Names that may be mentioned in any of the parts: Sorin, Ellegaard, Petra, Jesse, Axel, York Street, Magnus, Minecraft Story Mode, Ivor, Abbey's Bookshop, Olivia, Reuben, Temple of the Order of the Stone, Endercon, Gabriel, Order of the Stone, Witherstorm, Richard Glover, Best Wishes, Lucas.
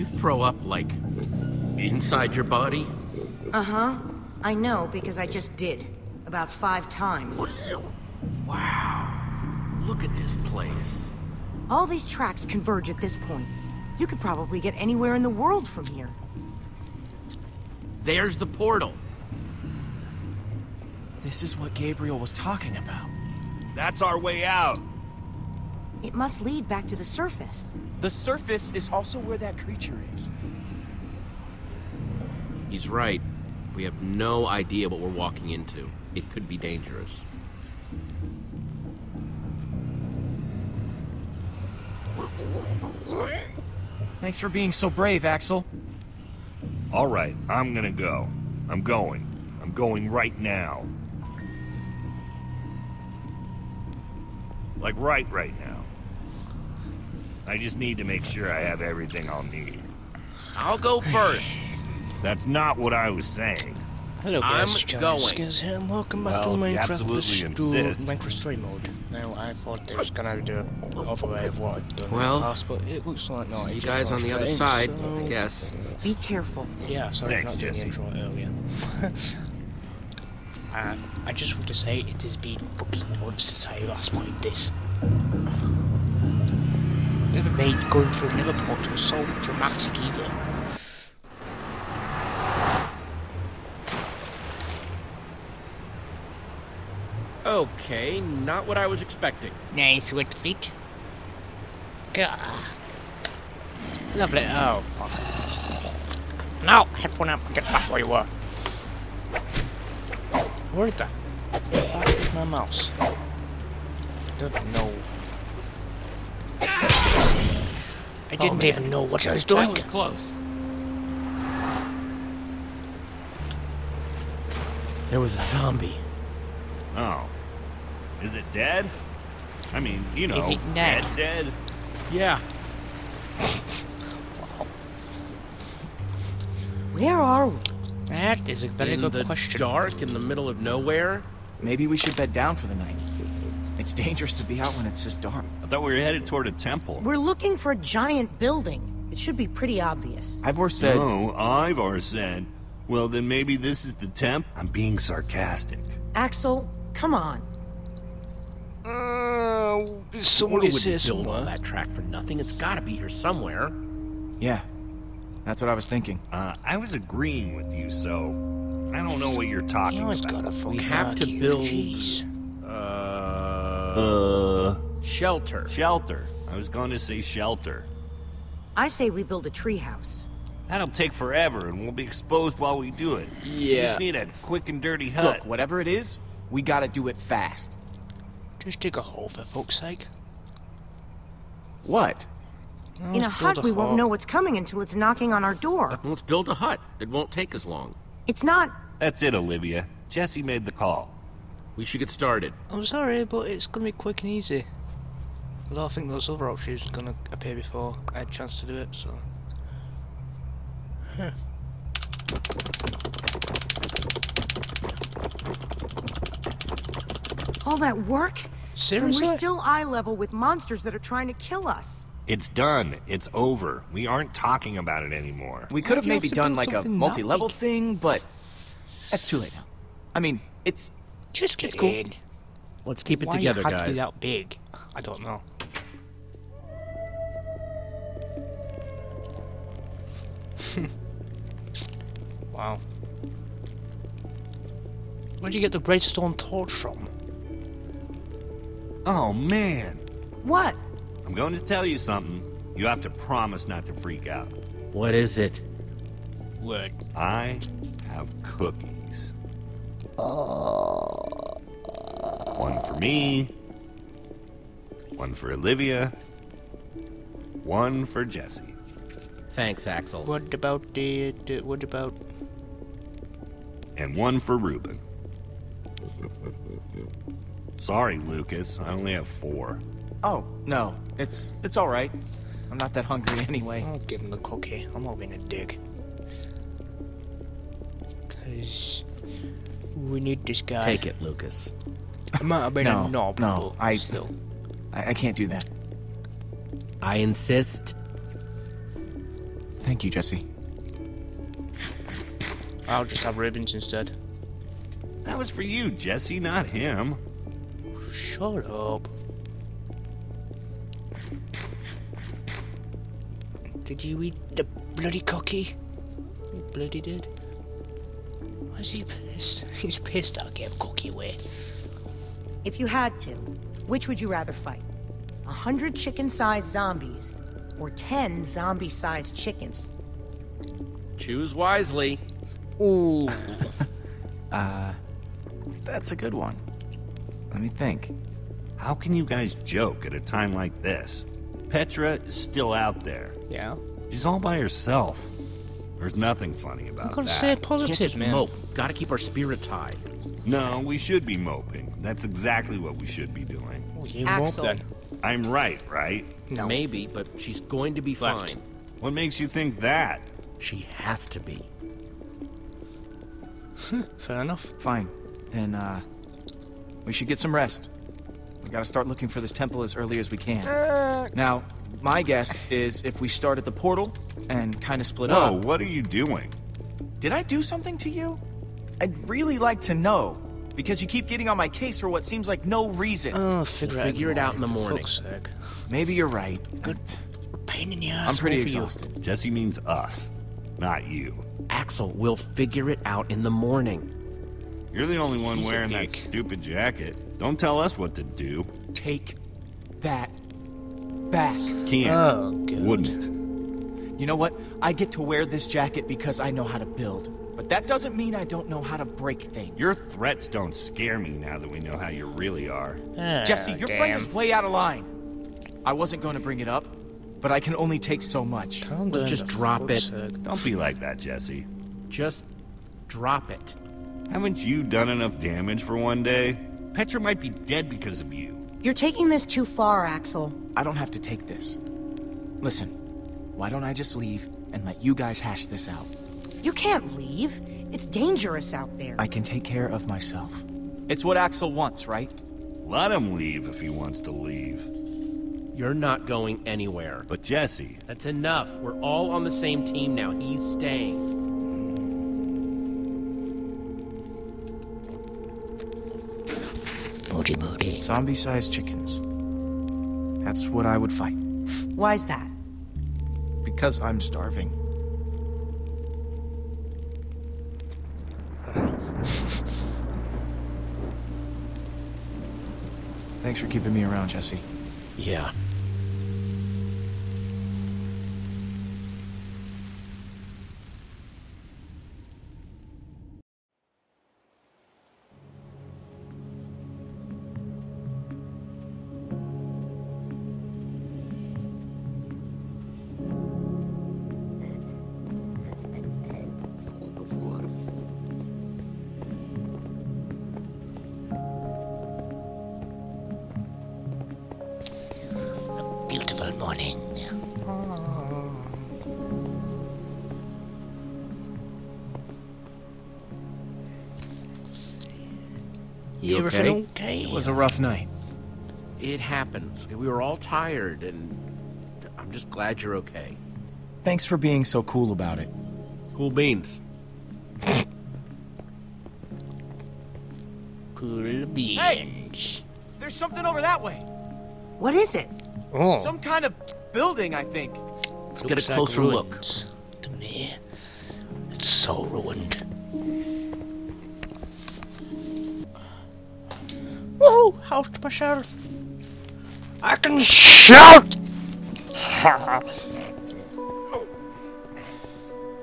you throw up, like, inside your body? Uh-huh. I know, because I just did. About 5 times. Wow. Look at this place. All these tracks converge at this point. You could probably get anywhere in the world from here. There's the portal. This is what Gabriel was talking about. That's our way out. It must lead back to the surface. The surface is also where that creature is. He's right. We have no idea what we're walking into. It could be dangerous. Thanks for being so brave, Axel. All right, I'm gonna go. I'm going right now. Like, right now. I just need to make sure I have everything I'll need. I'll go first. That's not what I was saying. Hello, guys. I'm going. And welcome back to Minecraft Story Mode. Now, I thought they was gonna do the other way of what I've done in the past, but it looks like not. You guys on the other side, so... I guess. Be careful. Yeah, sorry for not doing the intro earlier. I just want to say it has been fucking odd since I last played this. Never made going through another portal so dramatic either. Okay, not what I was expecting. Nice wet feet. Gah. Lovely. Oh, fuck. No, head one up and get back where you were. Where the fuck is my mouse? I don't know. I didn't even know what I was doing. That was close. There was a zombie. Oh. Is it dead? I mean, you know, dead? Yeah. Wow. Where are we? That is a very good question. Dark in the middle of nowhere? Maybe we should bed down for the night. It's dangerous to be out when it's this dark. I thought we were headed toward a temple. We're looking for a giant building. It should be pretty obvious. Ivor said, well, then maybe this is the temp. I'm being sarcastic. Axel, come on. Someone would build all that track for nothing. It's gotta be here somewhere. Yeah. That's what I was thinking. I was agreeing with you, so I don't know what you're talking about. We have to build shelter. Shelter. I was going to say shelter. I say we build a treehouse. That'll take forever, and we'll be exposed while we do it. Yeah. We just need a quick and dirty hut. Look, whatever it is, we gotta do it fast. Just dig a hole, for folks' sake. What? In a hut, we won't know what's coming until it's knocking on our door. Let's build a hut. It won't take as long. It's not... That's it, Olivia. Jesse made the call. We should get started. I'm sorry, but it's going to be quick and easy. I don't think those other options are going to appear before I had a chance to do it, so... Huh. All that work? Seriously? And we're still eye level with monsters that are trying to kill us. It's done. It's over. We aren't talking about it anymore. We could have maybe done like a multi-level thing, but that's too late now. I mean, it's just kidding. Let's keep it together, guys. Why it had to be that big? I don't know. Wow. Where'd you get the redstone torch from? Oh man. What? I'm going to tell you something. You have to promise not to freak out. What is it? Look, I have cookies. One for me. One for Olivia. One for Jesse. Thanks, Axel. What about the... And one for Reuben. Sorry, Lucas. I only have 4. Oh, no. It's all right. I'm not that hungry anyway. I'll give him the cookie. I'm not being a dick. Because we need this guy. Take it, Lucas. I might have been a knob. No, I can't do that. I insist. Thank you, Jesse. I'll just have Reuben's instead. That was for you, Jesse, not him. Shut up. Did you eat the bloody cookie? You bloody did. Why is he pissed? He's pissed I gave cookie away. If you had to, which would you rather fight? 100 chicken-sized zombies, or 10 zombie-sized chickens? Choose wisely. Ooh. That's a good one. Let me think. How can you guys joke at a time like this? Petra is still out there. Yeah. She's all by herself. There's nothing funny about that. I'm gonna stay positive, just man. Mope. Gotta keep our spirits high. No, we should be moping. That's exactly what we should be doing. Well, you mope then. I'm right, right? No. Maybe, but she's going to be fine. What makes you think that? She has to be. Fair enough. Fine. Then, we should get some rest. We gotta start looking for this temple as early as we can. Now, my guess is if we start at the portal and kind of split up... Whoa, what are you doing? Did I do something to you? I'd really like to know, because you keep getting on my case for what seems like no reason. Oh, figure it out in the morning. Maybe you're right. Good. Pain in the ass. I'm pretty exhausted. Jesse means us, not you. Axel, we'll figure it out in the morning. You're the only one wearing that stupid jacket. Don't tell us what to do. Take that back. Can't. Oh, God. Wouldn't. You know what? I get to wear this jacket because I know how to build. But that doesn't mean I don't know how to break things. Your threats don't scare me now that we know how you really are. Jesse, your friend is way out of line. I wasn't going to bring it up, but I can only take so much. Let's just drop it. Don't be like that, Jesse. Just drop it. Haven't you done enough damage for one day? Petra might be dead because of you. You're taking this too far, Axel. I don't have to take this. Listen, why don't I just leave and let you guys hash this out? You can't leave. It's dangerous out there. I can take care of myself. It's what Axel wants, right? Let him leave if he wants to leave. You're not going anywhere. But Jesse... That's enough. We're all on the same team now. He's staying. Zombie-sized chickens. That's what I would fight. Why's that? Because I'm starving. Thanks for keeping me around, Jesse. Yeah. Okay. It was a rough night. It happens. We were all tired, and I'm just glad you're okay. Thanks for being so cool about it. Cool beans. Cool beans. Hey! There's something over that way. What is it? Oh. Some kind of building, I think. Let's get a closer look. To me, it's so ruined. Woohoo! House to myself. I can shout!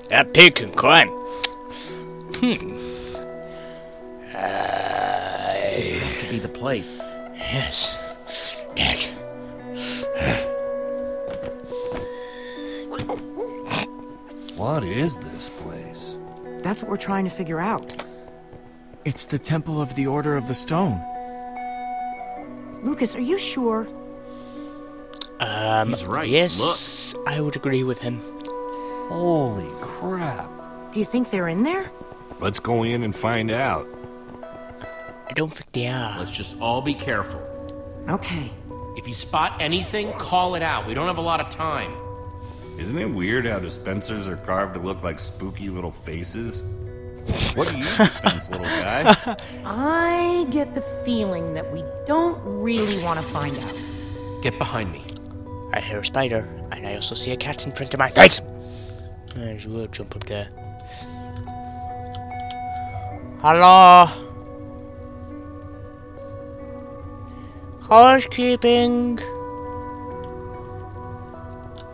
That pig can climb. This has to be the place. Yes. That. What is this place? That's what we're trying to figure out. It's the Temple of the Order of the Stone. Lucas, are you sure? He's right. Yes, look. I would agree with him. Holy crap. Do you think they're in there? Let's go in and find out. I don't think they are. Let's just all be careful. Okay. If you spot anything, call it out. We don't have a lot of time. Isn't it weird how dispensers are carved to look like spooky little faces? What do you dispense, little guy? I get the feeling that we don't really want to find out. Get behind me. I hear a spider, and I also see a cat in front of my face. There's a little jump up there. Hello? Housekeeping.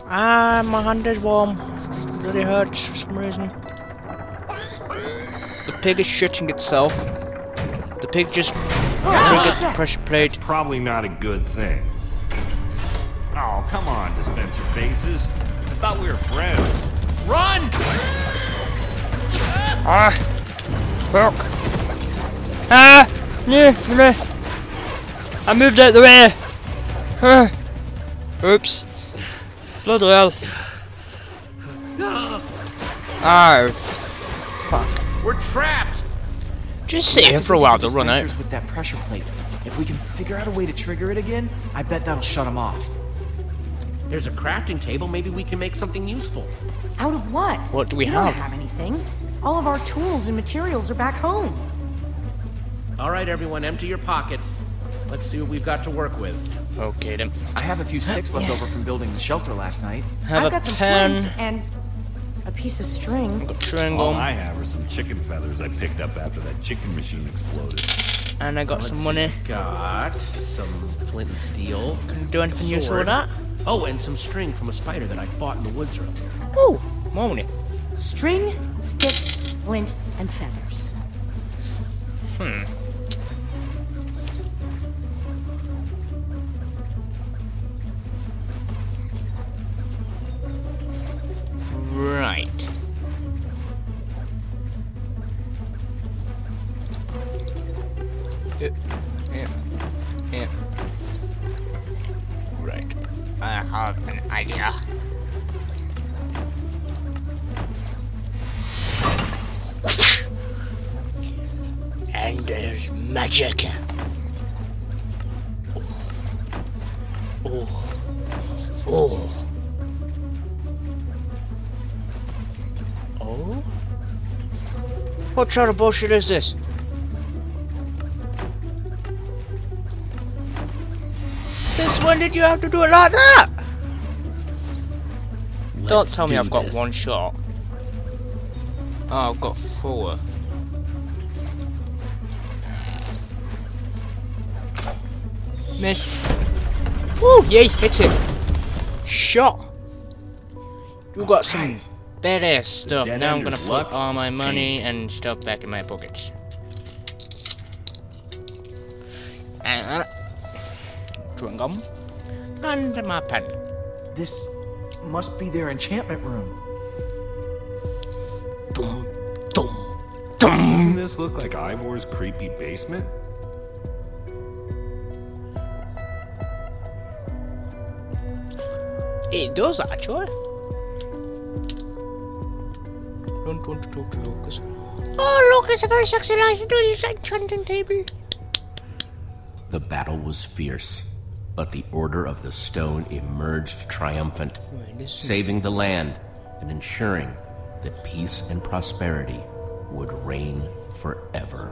Ah, my hand is warm. It really hurts for some reason. The pig is shitting itself. The pig just triggered pressure plate. That's probably not a good thing. Oh, come on, dispenser faces. I thought we were friends. Run! Ah! Fuck! Ah! I moved out the way! Oops. Bloody hell. Ah! Fuck. We're trapped! Just sit here for a while to run out. With that pressure plate. If we can figure out a way to trigger it again, I bet that'll shut them off. There's a crafting table, maybe we can make something useful. Out of what? What do we have? We don't have anything. All of our tools and materials are back home. Alright everyone, empty your pockets. Let's see what we've got to work with. Okay then. I have a few sticks left over from building the shelter last night. I've got some pins and a piece of string. All I have are some chicken feathers I picked up after that chicken machine exploded. And I got some money. Got some flint and steel. Can do anything useful with that? Oh, and some string from a spider that I fought in the woods earlier. Oh, more money. String, sticks, flint, and feathers. Hmm. Right. Yeah. Right. I have an idea. And there's magic. Oh. What sort of bullshit is this? Since when did you have to do it like that? Don't tell me I've got one shot. Oh, I've got four. Missed. Oh, yay, hit it. Shot. You got some badass stuff. Now I'm gonna put all my money and stuff back in my pockets. And chewing gum. And my pen. This must be their enchantment room. Dum, dum, dum. Doesn't this look like Ivor's creepy basement? It does actually. Don't want to talk to Lucas. Oh, Lucas, a very sexy life to do this enchanting table. The battle was fierce, but the Order of the Stone emerged triumphant, saving the land and ensuring that peace and prosperity would reign forever.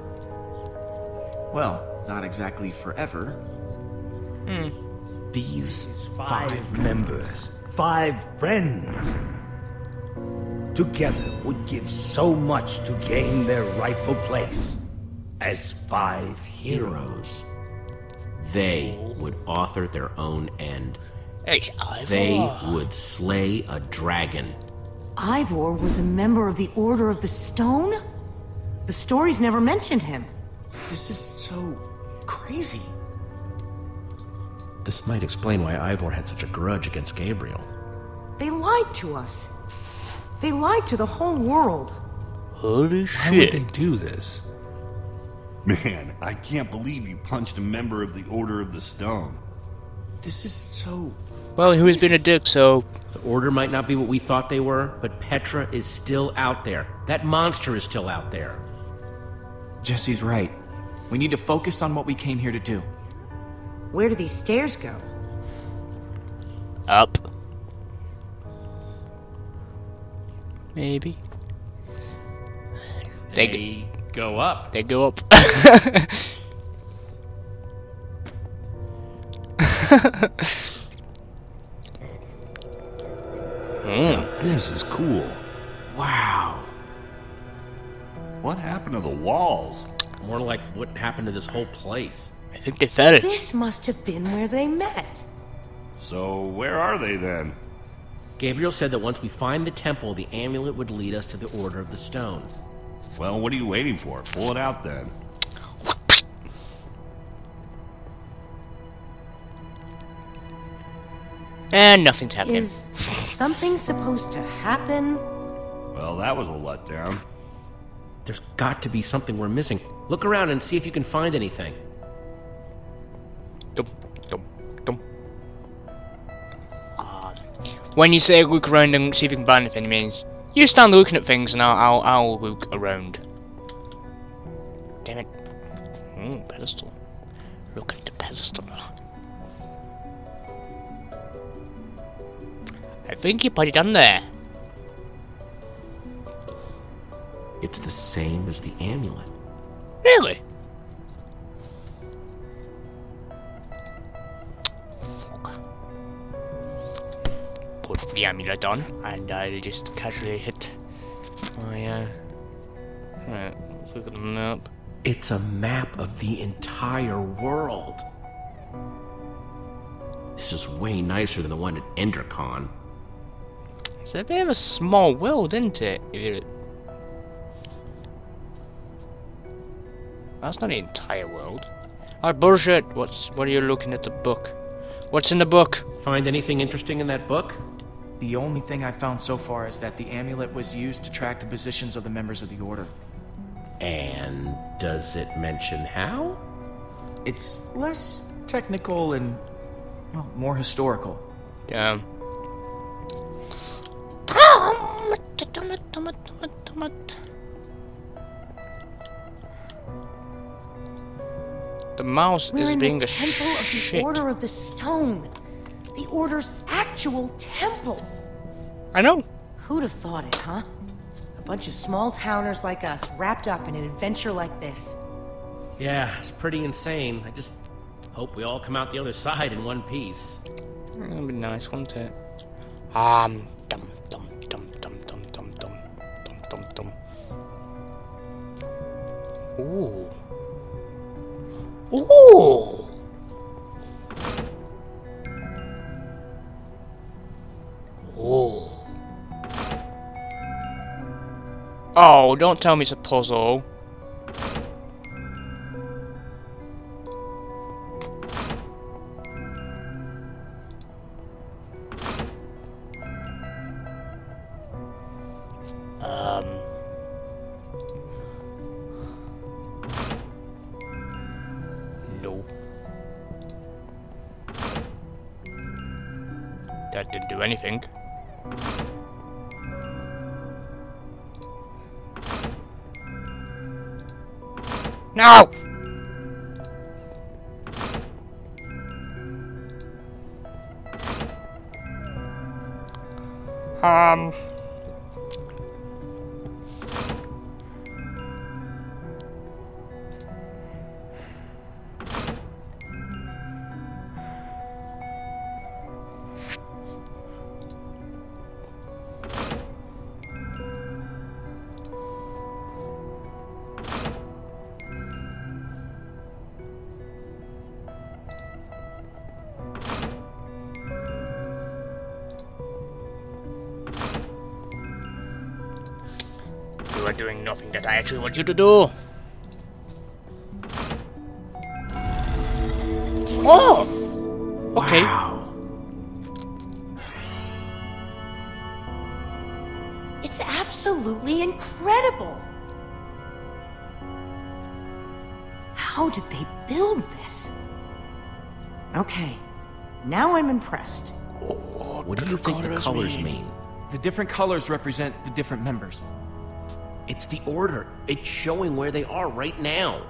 Well, not exactly forever. Hmm. These five members, five friends, together would give so much to gain their rightful place as five heroes. They would author their own end. They would slay a dragon. Ivor was a member of the Order of the Stone? The stories never mentioned him. This is so crazy. This might explain why Ivor had such a grudge against Gabriel. They lied to us. They lied to the whole world. Holy shit. How would they do this? Man, I can't believe you punched a member of the Order of the Stone. This is so... Well, who's been a dick, so... The Order might not be what we thought they were, but Petra is still out there. That monster is still out there. Jesse's right. We need to focus on what we came here to do. Where do these stairs go? Up. Maybe. They go up. They go up. This is cool. Wow. What happened to the walls? More like what happened to this whole place. I think they fed it. This must have been where they met. So where are they then? Gabriel said that once we find the temple, the amulet would lead us to the Order of the Stone. Well, what are you waiting for? Pull it out then. And nothing's happening. Is something supposed to happen? Well, that was a letdown. There's got to be something we're missing. Look around and see if you can find anything. When you say look around and see if you can find anything, it means you stand looking at things and I'll look around. Damn it. Pedestal. Look at the pedestal. I think you put it on there. It's the same as the amulet. Really? The amulet on, and I just casually hit. Oh yeah. Alright, let's look at the map. It's a map of the entire world. This is way nicer than the one at Endercon. It's a bit of a small world, isn't it? That's not the entire world. Oh bullshit! What are you looking at the book? What's in the book? Find anything interesting in that book? The only thing I've found so far is that the amulet was used to track the positions of the members of the Order. And does it mention how? It's less technical and, well, more historical. Yeah. The mouse is being a shit. We're in the Temple of the Order of the Stone. The Order's actual temple. I know. Who'd have thought it, huh? A bunch of small towners like us wrapped up in an adventure like this. Yeah, it's pretty insane. I just hope we all come out the other side in one piece. That'd be nice, wouldn't it? Ooh. Ooh. Whoa. Oh, don't tell me it's a puzzle. No. That didn't do anything. No! You are doing nothing that I actually want you to do. Oh! Okay. Wow. It's absolutely incredible. How did they build this? Okay. Now I'm impressed. What do you think the colors mean? The different colors represent the different members. It's the Order. It's showing where they are right now.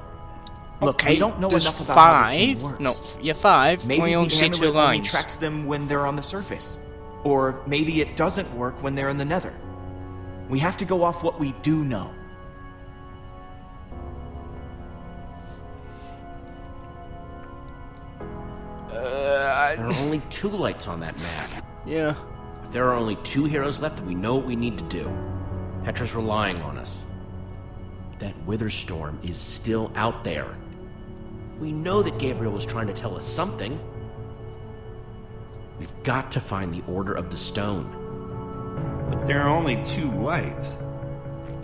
Look, okay, we don't know enough about how this thing works. No, yeah, five. Maybe the amulet only tracks them when they're on the surface, or maybe it doesn't work when they're in the Nether. We have to go off what we do know. There are only two lights on that map. Yeah. If there are only two heroes left, then we know what we need to do. Petra's relying on us. That Witherstorm is still out there. We know that Gabriel was trying to tell us something. We've got to find the Order of the Stone. But there are only two lights.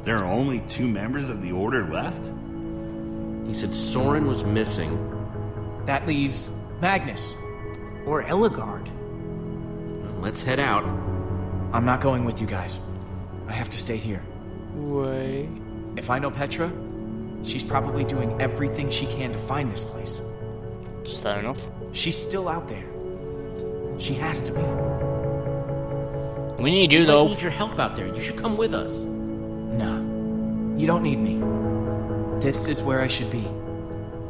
There are only two members of the Order left? He said Sorin was missing. That leaves Magnus. Or Ellegaard. Well, let's head out. I'm not going with you guys. I have to stay here. Wait. If I know Petra, she's probably doing everything she can to find this place. Fair enough. She's still out there. She has to be. We need you, though. I need your help out there. You should come with us. No. You don't need me. This is where I should be.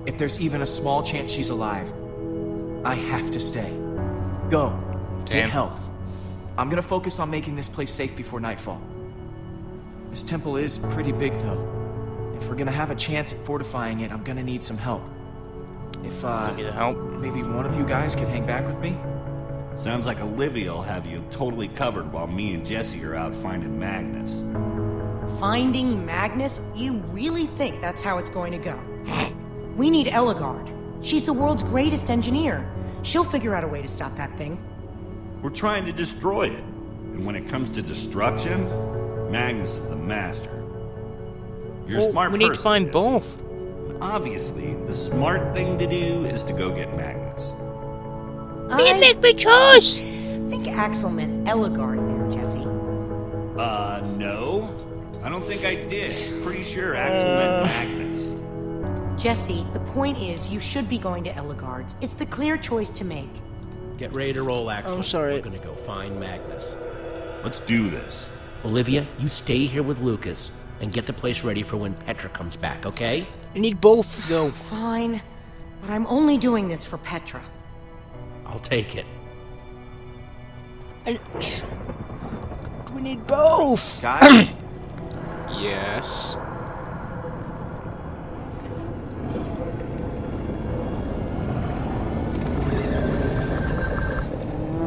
If there's even a small chance she's alive, I have to stay. Go. Damn. Get help. I'm gonna focus on making this place safe before nightfall. This temple is pretty big, though. If we're gonna have a chance at fortifying it, I'm gonna need some help. If, maybe one of you guys could hang back with me? Sounds like Olivia will have you totally covered while me and Jesse are out finding Magnus. Finding Magnus? You really think that's how it's going to go? We need Ellegaard. She's the world's greatest engineer. She'll figure out a way to stop that thing. We're trying to destroy it. And when it comes to destruction, Magnus is the master. You're a smart person. We need to find both. Obviously, the smart thing to do is to go get Magnus. I make my choice! I think Axel meant Ellegaard there, Jesse. No. I don't think I did. Pretty sure Axel meant Magnus. Jesse, the point is, you should be going to Ellegaard's. It's the clear choice to make. Get ready to roll, Axel. I'm sorry. We're gonna go find Magnus. Let's do this. Olivia, you stay here with Lucas and get the place ready for when Petra comes back, okay? You need both, though. Fine. But I'm only doing this for Petra. I'll take it. We need both! Guys? Yes.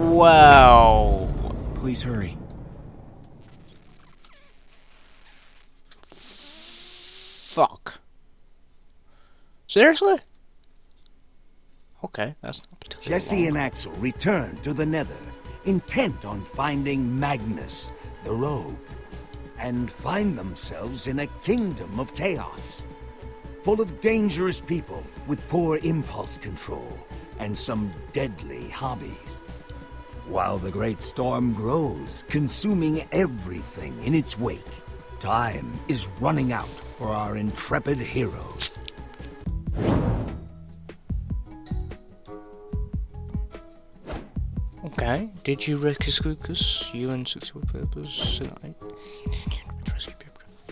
Wow. Please hurry. Fuck. Seriously? Okay, that's not Jesse and Axel returned to the Nether, intent on finding Magnus, the rogue, and find themselves in a kingdom of chaos, full of dangerous people with poor impulse control and some deadly hobbies. While the great storm grows, consuming everything in its wake, time is running out for our intrepid heroes. Okay, did you rescue Lucas? You and successful purpose tonight?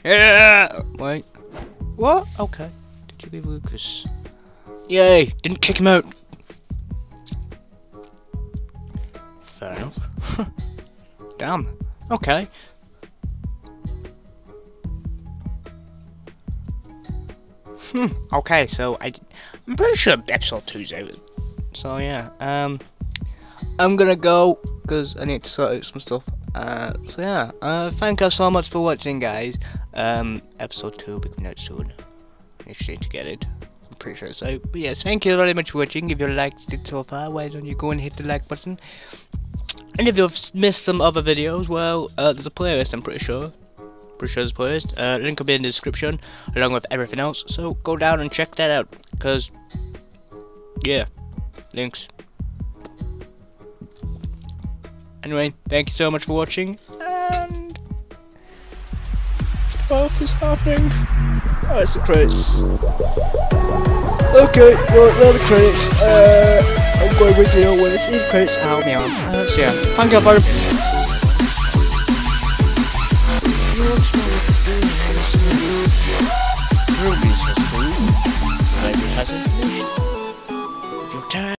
Yeah! Wait. What? Okay. Did you leave Lucas? Yay! Didn't kick him out! Fair enough. Damn. Okay. Okay, so I'm pretty sure episode 2's out. So yeah, I'm gonna go because I need to sort out some stuff. So yeah, thank you so much for watching, guys. Episode 2 will be coming out soon. Interesting to get it. I'm pretty sure it's out. But yes, thank you very much for watching. If you liked it so far, why don't you go and hit the like button? And if you've missed some other videos, well, there's a playlist, I'm pretty sure. There's a playlist. Link will be in the description, along with everything else. So go down and check that out, because, yeah, links. Anyway, thank you so much for watching, and stuff is happening. Oh, it's the credits. Okay, well, now the credits. I'm going with you when it's in the credits. Help me on. So yeah, thank you for. Your time.